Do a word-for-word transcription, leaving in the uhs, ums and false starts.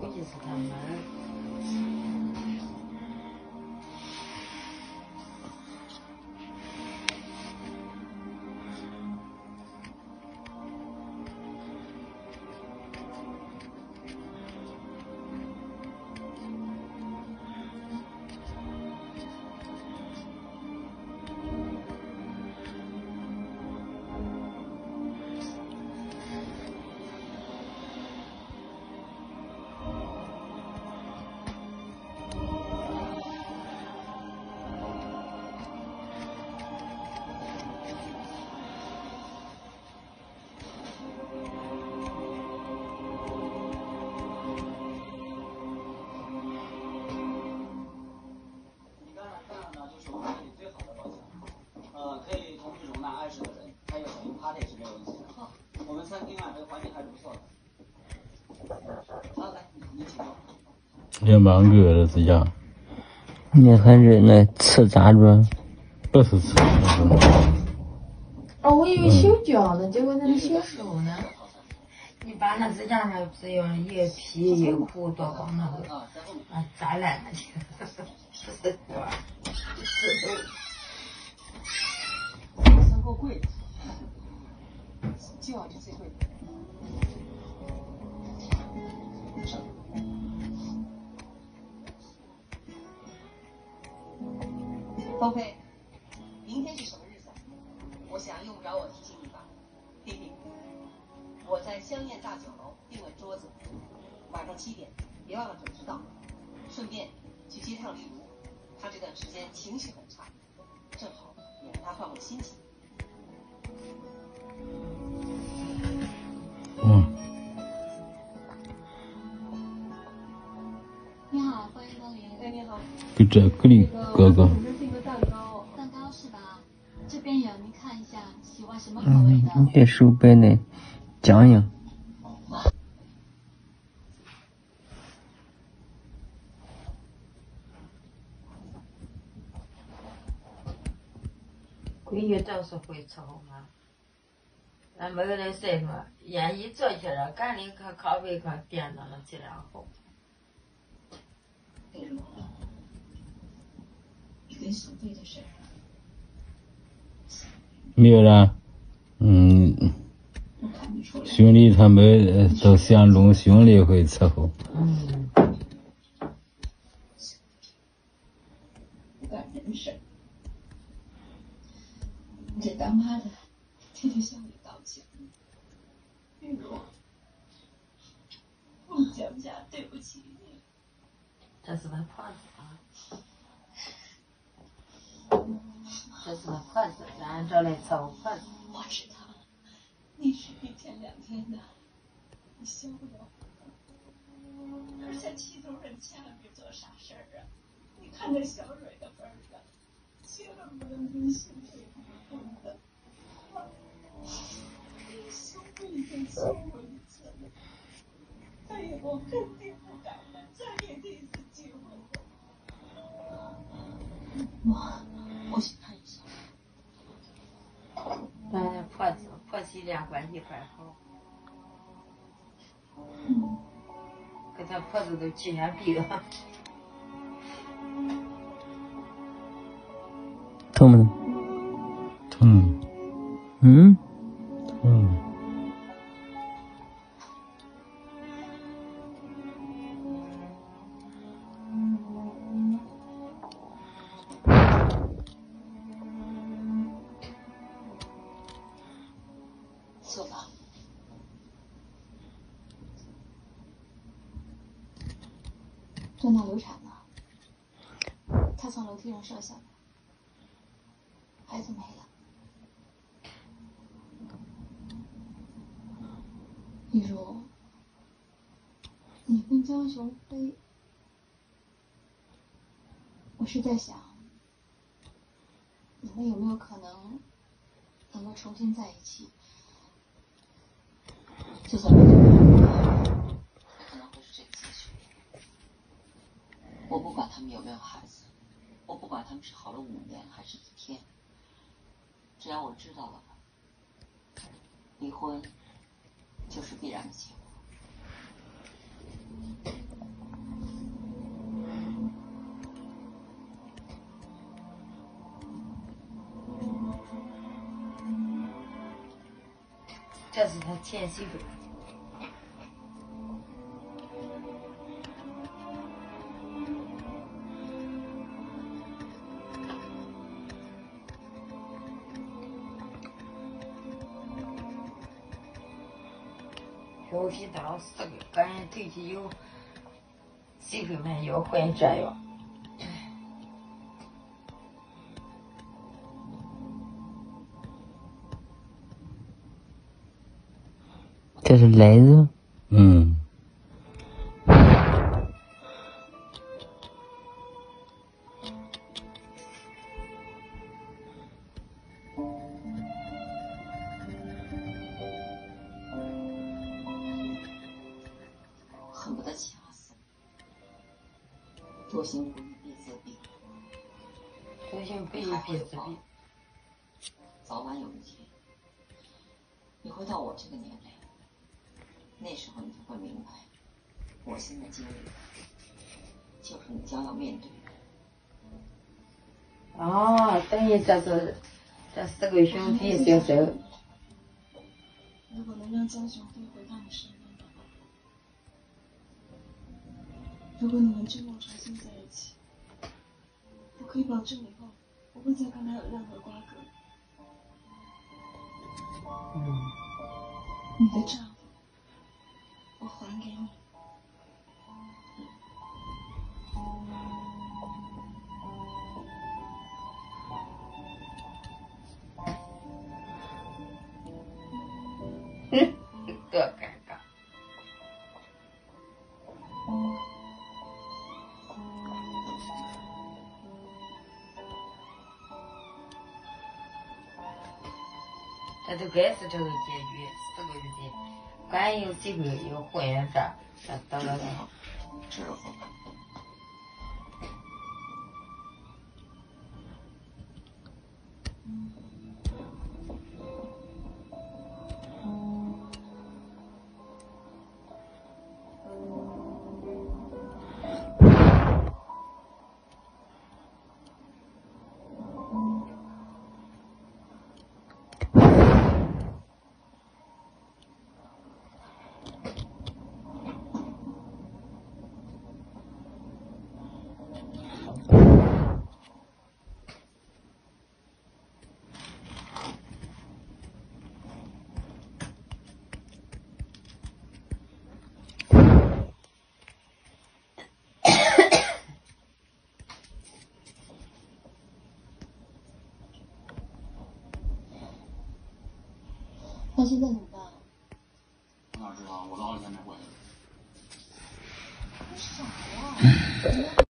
估计是他们。这蛮恶的，这样。你看这那吃炸猪，不是吃炸猪。哦，我以为修脚呢，结果那是修手呢。你把那指甲上只有一皮一骨多光那个，啊，炸烂了去。是吧？是。生活贵，就要去最贵。 方飞，明天是什么日子？我想用不着我提醒你吧，弟弟。我在香艳大酒楼订了桌子，晚上七点，别忘了准时到。顺便去接趟丽茹，她这段时间情绪很差，正好也让她换换心情。嗯。你好，欢迎光临。哎，你好。给这个你哥哥。 嗯，你这手摆的僵硬。闺女倒是会炒嘛，俺没人说说，眼一坐起来，赶紧看咖啡看电脑了，质量好。为什么？你跟小贝的事。 没有啦，嗯，兄弟他们都相中兄弟会伺候。嗯。干人事，你这当妈的天天向你道歉。玉茹，孟小佳，对不起你。这是他胖子啊。 这是个婆子，咱这来伺候婆子。我知道，你是一天两天的，你消不了。而且齐主任千万别做傻事儿啊！你看这小蕊的份上，千万不能跟小蕊离婚的。小蕊已经求我一次了，所以我肯定不敢了，再给他一次机会。我，我去看。 咱这婆子婆媳俩关系怪好，给咱婆子都气眼闭了。痛不痛？痛。嗯？痛。正在流产呢，她从楼梯上摔下来，孩子没了。玉茹，你跟江雄飞，我是在想，你们有没有可能能够重新在一起？就算没有，可能会是这个结局。 我不管他们有没有孩子，我不管他们是好了五年还是几天，只要我知道了，离婚就是必然的结果。这是他前媳妇。 腰皮大四个，感染对起有媳妇们要换这药。这是来子。嗯。多辛苦一辈子病，多辛苦一辈子病，早晚有一天，你会到我这个年龄，那时候你就会明白，我现在经历的，就是你将要面对的。哦，等于这是这四个兄弟结婚。如果能让江雄飞回到你身边。 如果你们之后重新在一起，我可以保证以后不会再跟他有任何瓜葛。嗯，你的丈夫，我还给你。嗯，多尴尬。 那就该是这个结局，四个月的，敢有媳妇有婚姻证，那得了。知道。那现在怎么办？我哪知道？我到二天没回来。